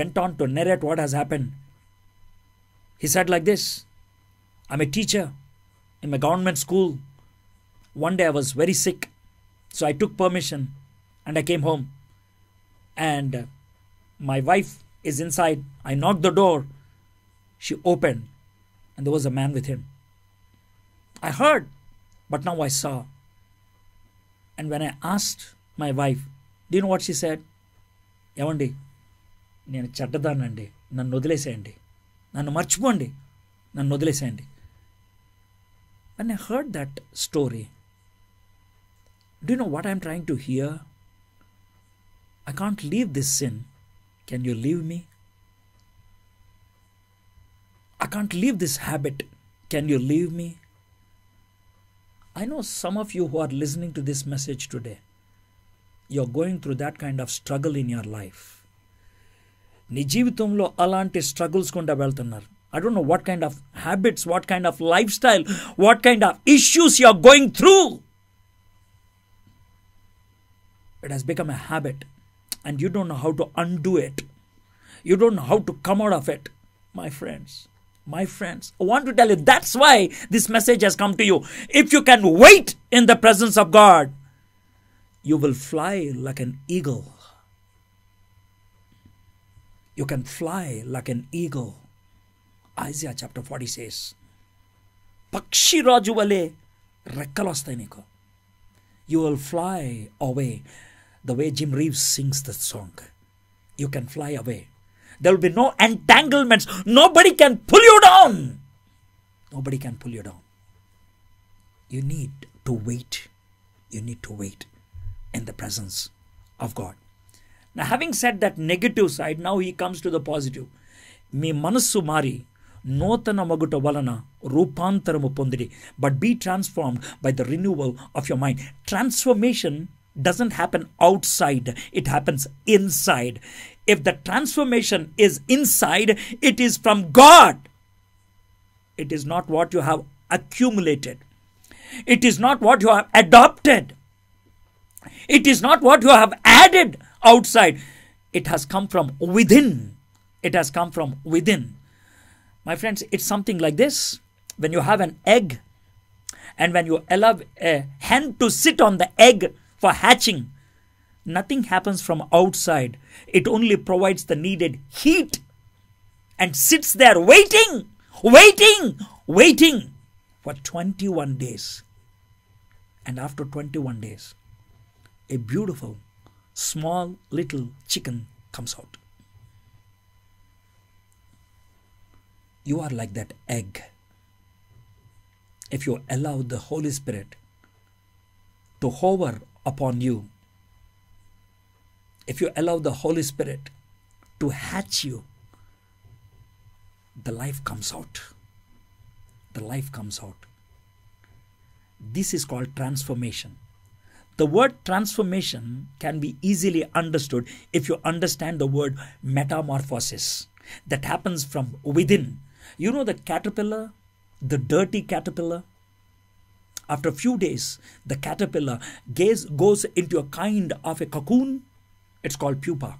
went on to narrate what has happened. He said like this, I'm a teacher in my government school. One day I was very sick. So I took permission and I came home. And my wife is inside. I knocked the door. She opened and there was a man with him. I heard, but now I saw. And when I asked my wife, do you know what she said? Yavandi, nenu chattadanandi, nannu odileseyandi, nannu marchipondi, nannu odileseyandi. When I heard that story, do you know what I'm trying to hear? I can't leave this sin. Can you leave me? I can't leave this habit. Can you leave me? I know some of you who are listening to this message today, you're going through that kind of struggle in your life. Ni jeevitamlo alanti struggles kunda veltunnaru. I don't know what kind of habits, what kind of lifestyle, what kind of issues you're going through. It has become a habit. And you don't know how to undo it. You don't know how to come out of it. My friends, my friends, I want to tell you, that's why this message has come to you. If you can wait in the presence of God, you will fly like an eagle. You can fly like an eagle. Isaiah chapter forty says, Pakshi Raju Vale Rekkalostai Niko. You will fly away. The way Jim Reeves sings the song. You can fly away. There will be no entanglements. Nobody can pull you down. Nobody can pull you down. You need to wait. You need to wait in the presence of God. Now, having said that negative side, now he comes to the positive. Me manasu mari. Notana maguta valana rupantaramu pondiri. But be transformed by the renewal of your mind. Transformation doesn't happen outside, it happens inside. If the transformation is inside, it is from God. It is not what you have accumulated. It is not what you have adopted. It is not what you have added outside. It has come from within. It has come from within. My friends, it's something like this. When you have an egg and when you allow a hen to sit on the egg, for hatching, nothing happens from outside. It only provides the needed heat and sits there waiting, waiting, waiting for twenty-one days. And after twenty-one days, a beautiful, small, little chicken comes out. You are like that egg. If you allow the Holy Spirit to hover upon you, if you allow the Holy Spirit to hatch you, the life comes out. The life comes out. This is called transformation. The word transformation can be easily understood if you understand the word metamorphosis that happens from within. You know the caterpillar, the dirty caterpillar? After a few days, the caterpillar goes into a kind of a cocoon. It's called pupa.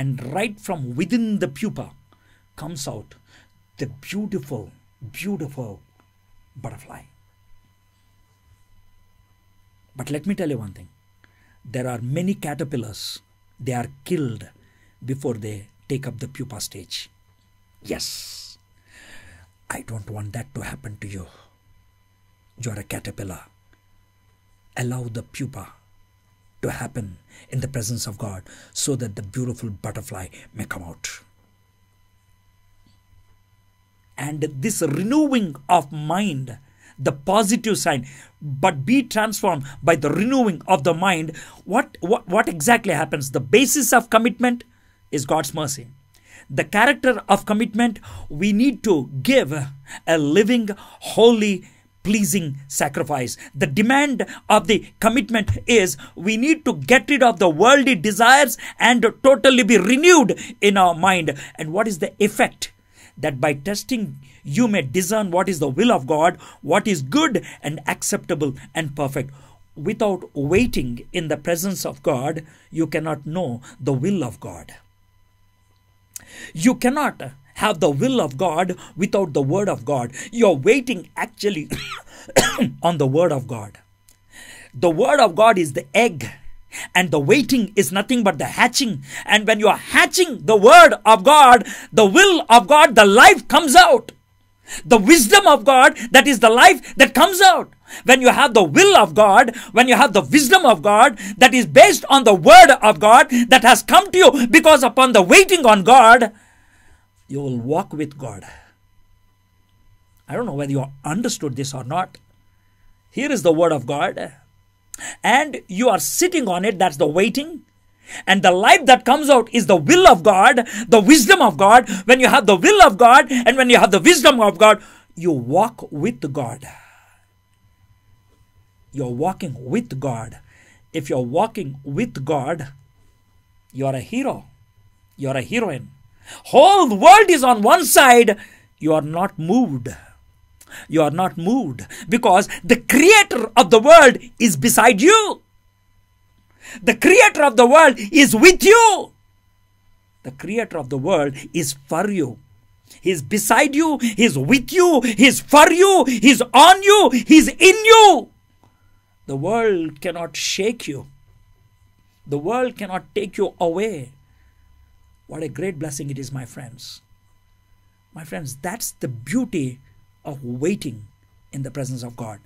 And right from within the pupa comes out the beautiful, beautiful butterfly. But let me tell you one thing. There are many caterpillars they are killed before they take up the pupa stage. Yes, I don't want that to happen to you. You are a caterpillar. Allow the pupa to happen in the presence of God so that the beautiful butterfly may come out. And this renewing of mind, the positive sign, but be transformed by the renewing of the mind. What, what, what exactly happens? The basis of commitment is God's mercy. The character of commitment, we need to give a living, holy, pleasing sacrifice. The demand of the commitment is we need to get rid of the worldly desires and totally be renewed in our mind. And what is the effect? That by testing you may discern what is the will of God, what is good and acceptable and perfect. Without waiting in the presence of God, you cannot know the will of God. You cannot have the will of God without the Word of God. You're waiting actually on the Word of God. The Word of God is the egg, and the waiting is nothing but the hatching. And when you are hatching the Word of God, the will of God, the life comes out. The wisdom of God, that is the life that comes out. When you have the will of God, when you have the wisdom of God, that is based on the Word of God that has come to you because upon the waiting on God, you will walk with God. I don't know whether you understood this or not. Here is the Word of God, and you are sitting on it. That's the waiting. And the life that comes out is the will of God, the wisdom of God. When you have the will of God and when you have the wisdom of God, you walk with God. You're walking with God. If you're walking with God, you're a hero. You're a heroine. Whole world is on one side. You are not moved. You are not moved because the creator of the world is beside you. The creator of the world is with you. The creator of the world is for you. He's beside you. He's with you. He's for you. He's on you. He's in you. The world cannot shake you. The world cannot take you away. What a great blessing it is, my friends. My friends, that's the beauty of waiting in the presence of God.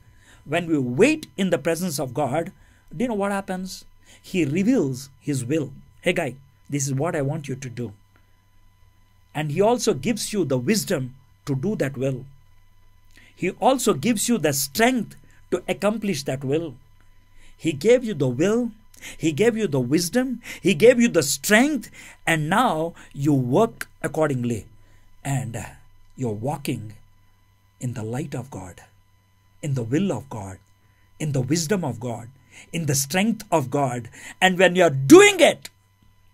When we wait in the presence of God, do you know what happens? He reveals His will. Hey guy, this is what I want you to do. And He also gives you the wisdom to do that will. He also gives you the strength to accomplish that will. He gave you the will. He gave you the wisdom. He gave you the strength. And now you work accordingly. And you're walking in the light of God, in the will of God, in the wisdom of God, in the strength of God. And when you are doing it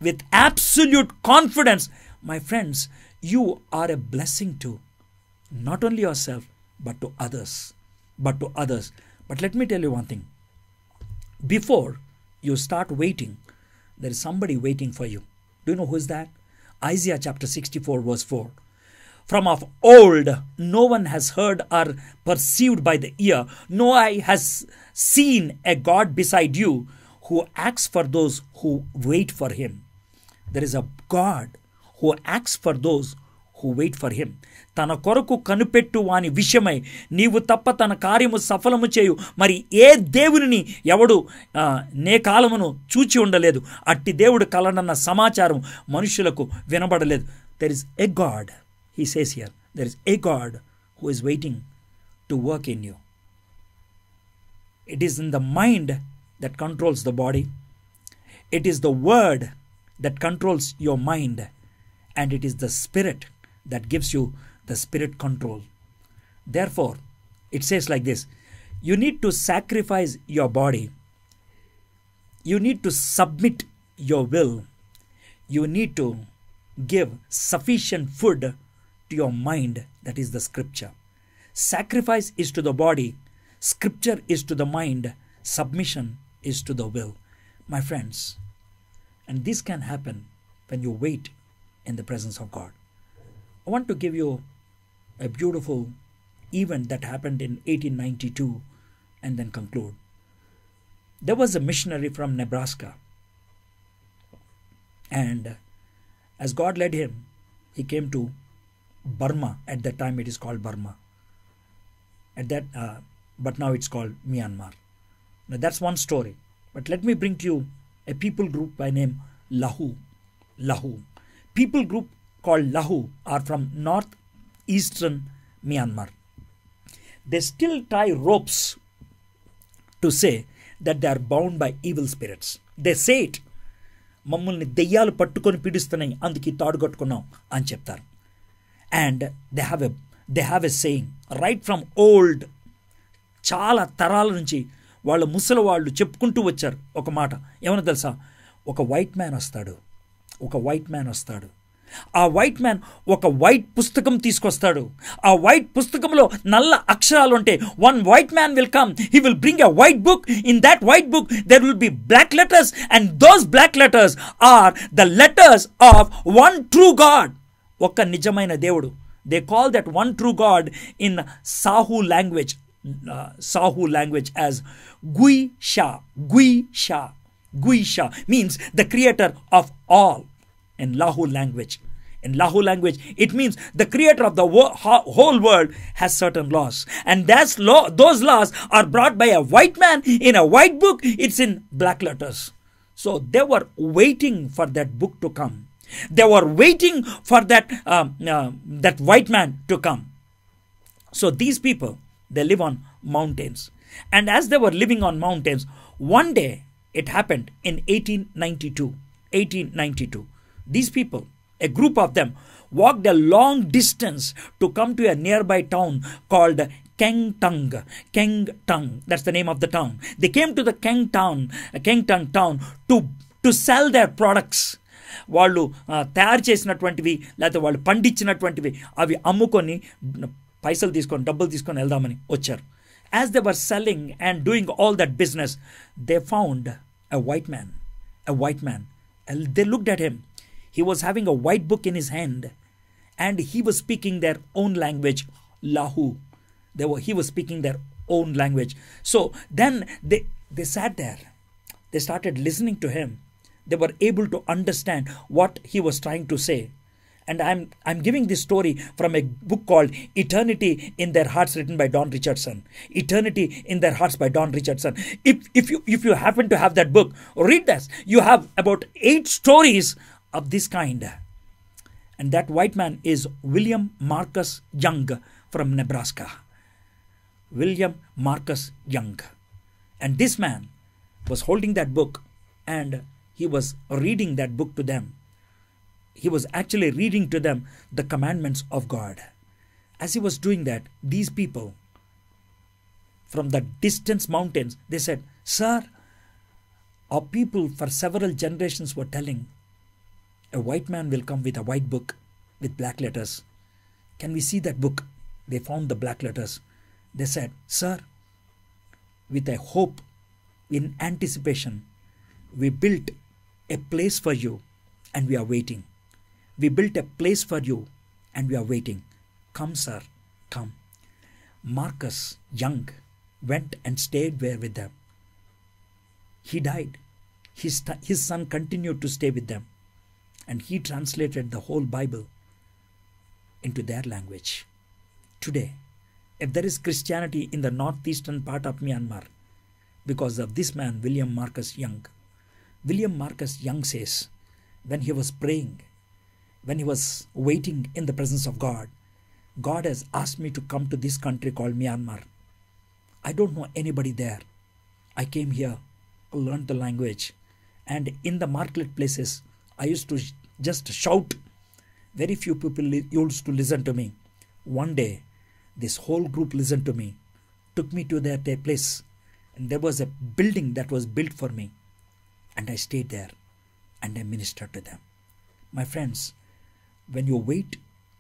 with absolute confidence, my friends, you are a blessing to not only yourself, but to others, but to others. But let me tell you one thing. Before you start waiting, there is somebody waiting for you. Do you know who is that? Isaiah chapter sixty-four verse four. From of old, no one has heard or perceived by the ear. No eye has seen a God beside you who acts for those who wait for Him. There is a God who acts for those who wait for Him. తన కొరకు కనిపెట్టు వాని విషయమై నీవు తప్ప తన కార్యము సఫలము చేయు మరి ఏ దేవుని ఎవడు నే కాలమును చూచి ఉండలేదు. అట్టి దేవుడు కలనన్న సమాచారం మనుషులకు వినబడలేదు. There is a God. He says here, there is a God who is waiting to work in you. It is in the mind that controls the body. It is the word that controls your mind. And it is the spirit that gives you the spirit control. Therefore, it says like this, you need to sacrifice your body. You need to submit your will. You need to give sufficient food to your mind, that is the scripture. Sacrifice is to the body, scripture is to the mind, submission is to the will. My friends, and this can happen when you wait in the presence of God. I want to give you a beautiful event that happened in eighteen ninety-two and then conclude. There was a missionary from Nebraska. And as God led him, he came to Burma. At that time it is called Burma. At that, uh, but now it's called Myanmar. Now that's one story. But let me bring to you a people group by name Lahu. Lahu. People group called Lahu are from northeastern Myanmar. They still tie ropes to say that they are bound by evil spirits. They say it. మమ్మల్ని దెయ్యాలు పట్టుకొని పీడిస్తున్నాయి అందుకే తాడు కట్టుకున్నాం అని చెప్తారు. And they have a they have a saying right from old. చాలా తరాల నుంచి వాళ్ళ ముసలి వాళ్ళు చెప్పుకుంటూ వచ్చారు ఒక మాట ఏమన్నా తెలుసా, ఒక వైట్ మ్యాన్ వస్తాడు, ఒక వైట్ మ్యాన్ వస్తాడు, ఆ వైట్ మ్యాన్ ఒక వైట్ పుస్తకం తీసుకొస్తాడు, ఆ వైట్ పుస్తకంలో నల్ల అక్షరాలు ఉంటాయి. One white man will come, he will bring a white book, in that white book there will be black letters and those black letters are the letters of one true God, ఒక నిజమైన దేవుడు. They call that one true God in Sahu language, Sahu language as Gui Sha. Gui Sha, Gui Sha means the creator of all. In Lahu language, in Lahu language, it means the creator of the wo- whole world has certain laws, and that's law. Those laws are brought by a white man in a white book. It's in black letters. So they were waiting for that book to come. They were waiting for that um, uh, that white man to come. So these people, they live on mountains, and as they were living on mountains, one day it happened in eighteen ninety-two. eighteen ninety-two. These people, a group of them, walked a long distance to come to a nearby town called Kang Tung. Kang Tung, that's the name of the town. They came to the Kang Tung, Kang Tung town to to sell their products. వాళ్ళు తయారు చేసినటువంటివి లేకపోతే వాళ్ళు పండించినటువంటివి అవి అమ్ముకొని పైసలు తీసుకొని డబ్బులు తీసుకొని వెళ్దామని వచ్చారు. As they were selling and doing all that business they found a white man, a white man. They looked at him. He was having a white book in his hand, and he was speaking their own language, Lahu. They were, he was speaking their own language. So then they, they sat there. They started listening to him. They were able to understand what he was trying to say. And I'm, I'm giving this story from a book called Eternity in Their Hearts, written by Don Richardson. Eternity in Their Hearts by Don Richardson. If, if, you, if you happen to have that book, read this. You have about eight stories of this kind. And that white man is William Marcus Young from Nebraska. William Marcus Young. And this man was holding that book, and he was reading that book to them. He was actually reading to them the commandments of God. As he was doing that, these people from the distant mountains, they said, "Sir, our people for several generations were telling a white man will come with a white book with black letters. Can we see that book?" They found the black letters. They said, "Sir, with a hope in anticipation, we built a place for you and we are waiting. We built a place for you and we are waiting. Come, sir, come." Marcus Young went and stayed there with them. He died. His, his son continued to stay with them. And he translated the whole Bible into their language. Today, if there is Christianity in the northeastern part of Myanmar, because of this man, William Marcus Young. William Marcus Young says, when he was praying, when he was waiting in the presence of God, "God has asked me to come to this country called Myanmar. I don't know anybody there. I came here, learned the language, and in the marketplaces, I used to just shout. Very few people used to listen to me. One day, this whole group listened to me, took me to their, their place, and there was a building that was built for me, and I stayed there, and I ministered to them." My friends, when you wait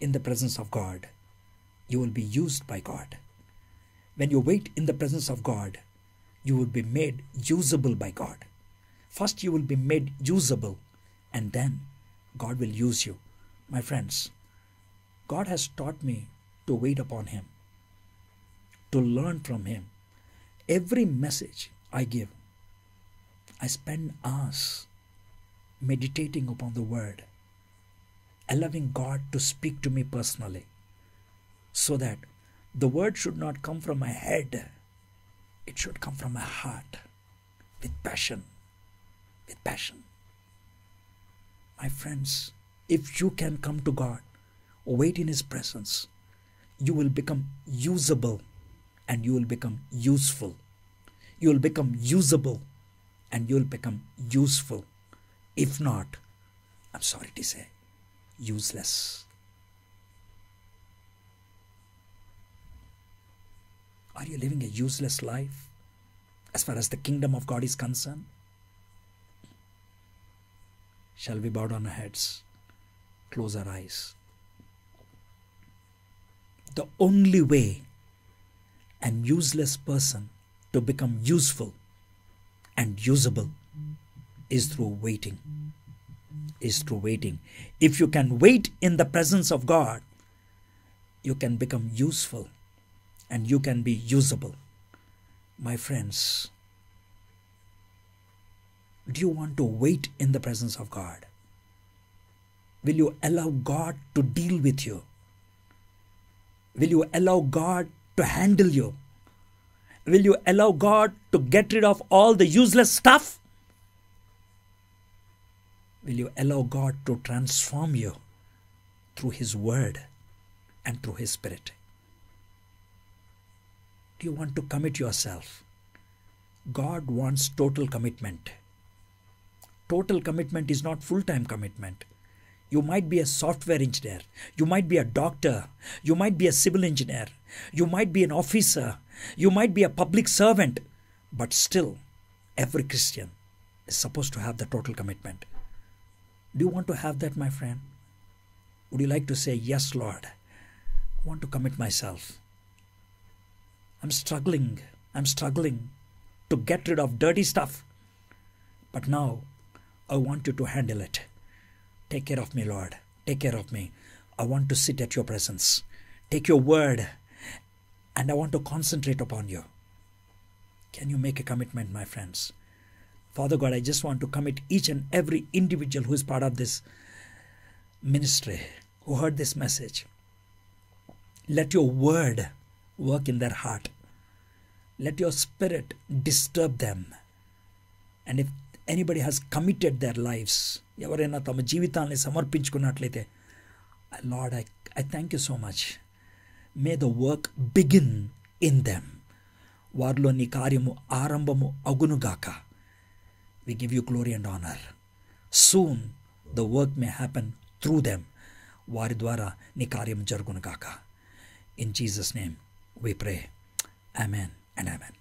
in the presence of God, you will be used by God. When you wait in the presence of God, you will be made usable by God. First, you will be made usable, and then God will use you. My friends, God has taught me to wait upon Him, to learn from Him. Every message I give, I spend hours meditating upon the word, allowing God to speak to me personally, so that the word should not come from my head, it should come from my heart, with passion, with passion. My friends, if you can come to God, wait in His presence, you will become usable and you will become useful. You will become usable and you will become useful. If not, I'm sorry to say, useless. Are you living a useless life as far as the kingdom of God is concerned? Shall we bow down our heads, close our eyes? The only way an useless person to become useful and usable is through waiting, is through waiting. If you can wait in the presence of God, you can become useful and you can be usable. My friends, do you want to wait in the presence of God? Will you allow God to deal with you? Will you allow God to handle you? Will you allow God to get rid of all the useless stuff? Will you allow God to transform you through His word and through His Spirit? Do you want to commit yourself? God wants total commitment. Total commitment is not full-time commitment. You might be a software engineer. You might be a doctor. You might be a civil engineer. You might be an officer. You might be a public servant. But still, every Christian is supposed to have the total commitment. Do you want to have that, my friend? Would you like to say, yes, Lord, I want to commit myself. I'm struggling. I'm struggling to get rid of dirty stuff. But now, I want you to handle it. Take care of me, Lord. Take care of me. I want to sit at your presence. Take your word and I want to concentrate upon you. Can you make a commitment, my friends? Father God, I just want to commit each and every individual who is part of this ministry, who heard this message. Let your word work in their heart. Let your Spirit disturb them. And if anybody has committed their lives, ఎవరైనా తమ జీవితాన్ని సమర్పించుకున్నట్లయితే, Lord, I, I thank you so much. May the work begin in them. వారిలో నీ కార్యము ఆరంభము అగునుగాక. We give you glory and honor. Soon the work may happen through them. వారి ద్వారా నీ కార్యము జరుగునుగాక. In Jesus' name we pray. Amen and amen.